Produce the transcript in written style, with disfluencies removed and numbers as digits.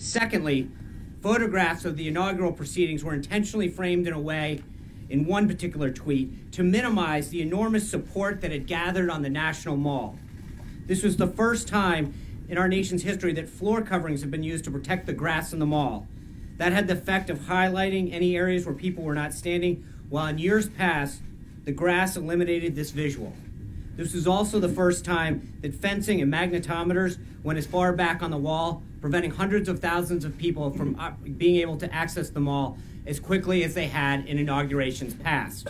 Secondly, photographs of the inaugural proceedings were intentionally framed in a way, in one particular tweet, to minimize the enormous support that had gathered on the National Mall. This was the first time in our nation's history that floor coverings have been used to protect the grass in the mall. That had the effect of highlighting any areas where people were not standing, while in years past, the grass eliminated this visual. This was also the first time that fencing and magnetometers went as far back on the wall, preventing hundreds of thousands of people from being able to access the mall as quickly as they had in inaugurations past.